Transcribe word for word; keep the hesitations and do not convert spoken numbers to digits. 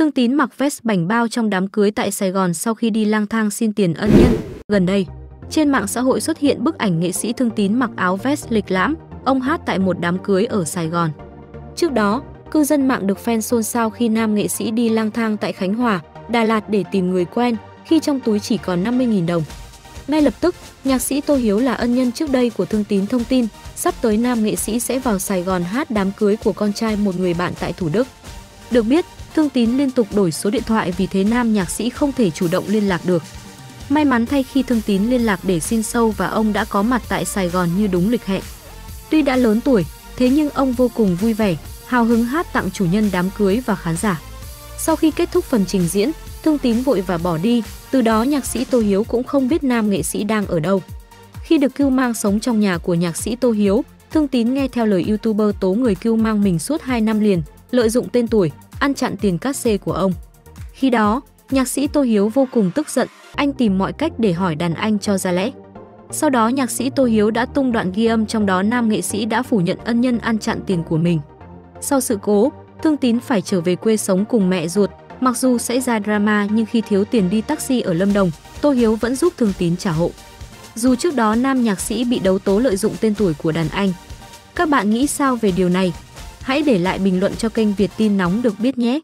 Thương Tín mặc vest bảnh bao trong đám cưới tại Sài Gòn sau khi đi lang thang xin tiền ân nhân. Gần đây, trên mạng xã hội xuất hiện bức ảnh nghệ sĩ Thương Tín mặc áo vest lịch lãm, ông hát tại một đám cưới ở Sài Gòn. Trước đó, cư dân mạng được fan xôn xao khi nam nghệ sĩ đi lang thang tại Khánh Hòa, Đà Lạt để tìm người quen khi trong túi chỉ còn năm mươi nghìn đồng. Ngay lập tức, nhạc sĩ Tô Hiếu là ân nhân trước đây của Thương Tín thông tin sắp tới nam nghệ sĩ sẽ vào Sài Gòn hát đám cưới của con trai một người bạn tại Thủ Đức. Được biết, Thương Tín liên tục đổi số điện thoại vì thế nam nhạc sĩ không thể chủ động liên lạc được. May mắn thay khi Thương Tín liên lạc để xin sâu và ông đã có mặt tại Sài Gòn như đúng lịch hẹn. Tuy đã lớn tuổi, thế nhưng ông vô cùng vui vẻ, hào hứng hát tặng chủ nhân đám cưới và khán giả. Sau khi kết thúc phần trình diễn, Thương Tín vội và bỏ đi, từ đó nhạc sĩ Tô Hiếu cũng không biết nam nghệ sĩ đang ở đâu. Khi được cưu mang sống trong nhà của nhạc sĩ Tô Hiếu, Thương Tín nghe theo lời YouTuber tố người cưu mang mình suốt hai năm liền, lợi dụng tên tuổi, ăn chặn tiền cát xê của ông. Khi đó, nhạc sĩ Tô Hiếu vô cùng tức giận, anh tìm mọi cách để hỏi đàn anh cho ra lẽ. Sau đó nhạc sĩ Tô Hiếu đã tung đoạn ghi âm trong đó nam nghệ sĩ đã phủ nhận ân nhân ăn chặn tiền của mình. Sau sự cố, Thương Tín phải trở về quê sống cùng mẹ ruột. Mặc dù xảy ra drama nhưng khi thiếu tiền đi taxi ở Lâm Đồng, Tô Hiếu vẫn giúp Thương Tín trả hộ. Dù trước đó nam nhạc sĩ bị đấu tố lợi dụng tên tuổi của đàn anh. Các bạn nghĩ sao về điều này? Hãy để lại bình luận cho kênh Việt Tin Nóng được biết nhé!